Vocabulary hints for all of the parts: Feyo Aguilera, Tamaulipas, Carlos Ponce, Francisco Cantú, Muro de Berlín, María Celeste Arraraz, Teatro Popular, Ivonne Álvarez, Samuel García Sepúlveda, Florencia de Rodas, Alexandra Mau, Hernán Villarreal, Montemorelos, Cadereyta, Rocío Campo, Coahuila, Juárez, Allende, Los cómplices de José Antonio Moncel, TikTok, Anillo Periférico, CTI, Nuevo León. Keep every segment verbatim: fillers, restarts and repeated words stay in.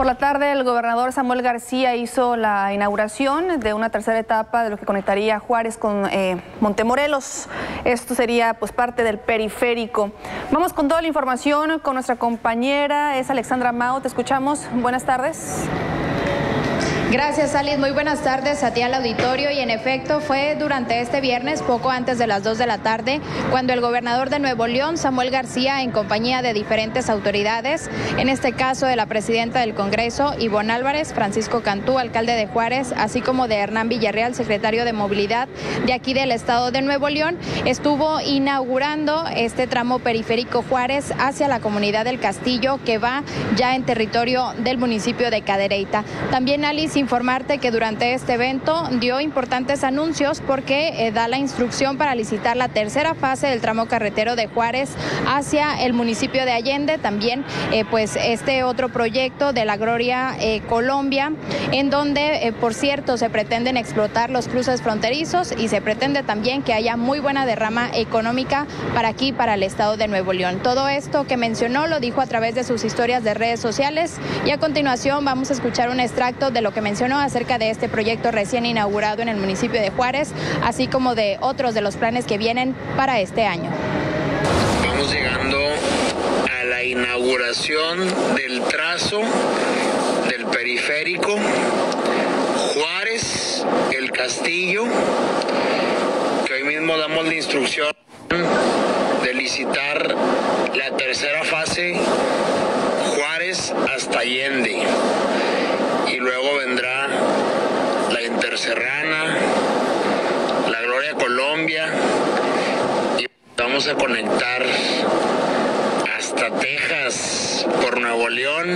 Por la tarde, el gobernador Samuel García hizo la inauguración de una tercera etapa de lo que conectaría Juárez con eh, Montemorelos. Esto sería pues parte del periférico. Vamos con toda la información con nuestra compañera, es Alexandra Mau. Te escuchamos. Buenas tardes. Gracias, Alice. Muy buenas tardes a ti al auditorio. Y en efecto, fue durante este viernes, poco antes de las dos de la tarde, cuando el gobernador de Nuevo León, Samuel García, en compañía de diferentes autoridades, en este caso de la presidenta del Congreso, Ivonne Álvarez, Francisco Cantú, alcalde de Juárez, así como de Hernán Villarreal, secretario de Movilidad de aquí del estado de Nuevo León, estuvo inaugurando este tramo periférico Juárez hacia la comunidad del Castillo, que va ya en territorio del municipio de Cadereyta. También, Alice, informarte que durante este evento dio importantes anuncios porque eh, da la instrucción para licitar la tercera fase del tramo carretero de Juárez hacia el municipio de Allende, también eh, pues este otro proyecto de la Gloria eh, Colombia, en donde eh, por cierto se pretenden explotar los cruces fronterizos y se pretende también que haya muy buena derrama económica para aquí, para el estado de Nuevo León. Todo esto que mencionó lo dijo a través de sus historias de redes sociales y a continuación vamos a escuchar un extracto de lo que mencionó acerca de este proyecto recién inaugurado en el municipio de Juárez, así como de otros de los planes que vienen para este año. Vamos llegando a la inauguración del trazo del periférico Juárez, el Castillo, que hoy mismo damos la instrucción de licitar la tercera fase Juárez hasta Allende. Y luego vendrá la Interserrana, la Gloria Colombia, y vamos a conectar hasta Texas por Nuevo León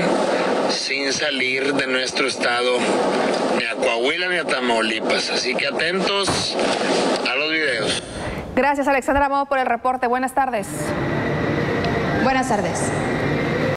sin salir de nuestro estado, ni a Coahuila ni a Tamaulipas. Así que atentos a los videos. Gracias, Alexandra Mau, por el reporte. Buenas tardes. Buenas tardes.